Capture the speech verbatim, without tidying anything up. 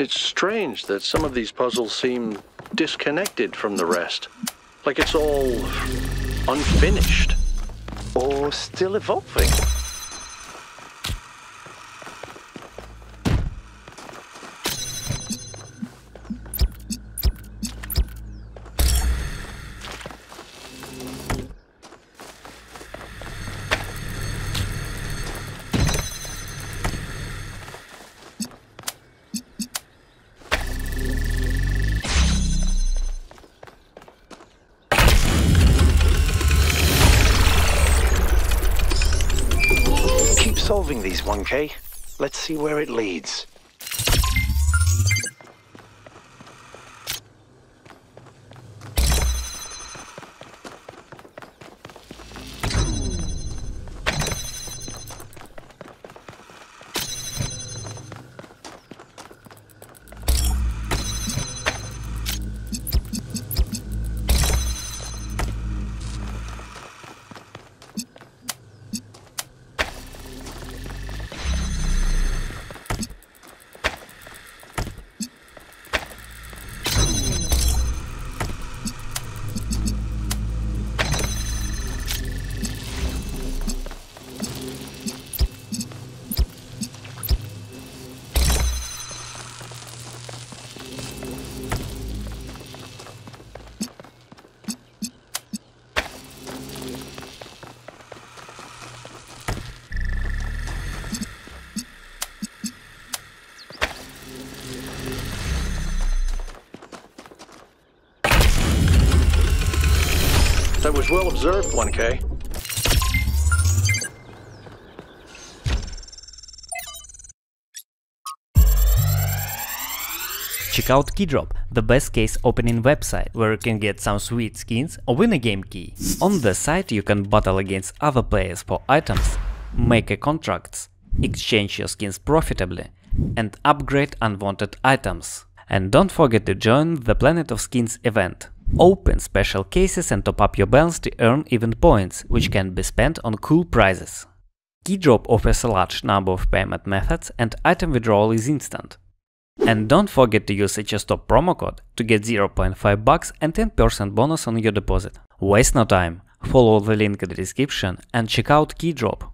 It's strange that some of these puzzles seem disconnected from the rest. Like it's all unfinished. Or still evolving. Solving these one K, let's see where it leads. That was well observed, one K. Check out Keydrop, the best case opening website, where you can get some sweet skins or win a game key. On the site you can battle against other players for items, make a contracts, exchange your skins profitably and upgrade unwanted items. And don't forget to join the Planet of Skins event. Open special cases and top up your balance to earn event points, which can be spent on cool prizes. Keydrop offers a large number of payment methods and item withdrawal is instant. And don't forget to use H S T O P promo code to get zero point five bucks and ten percent bonus on your deposit. Waste no time, follow the link in the description and check out Keydrop.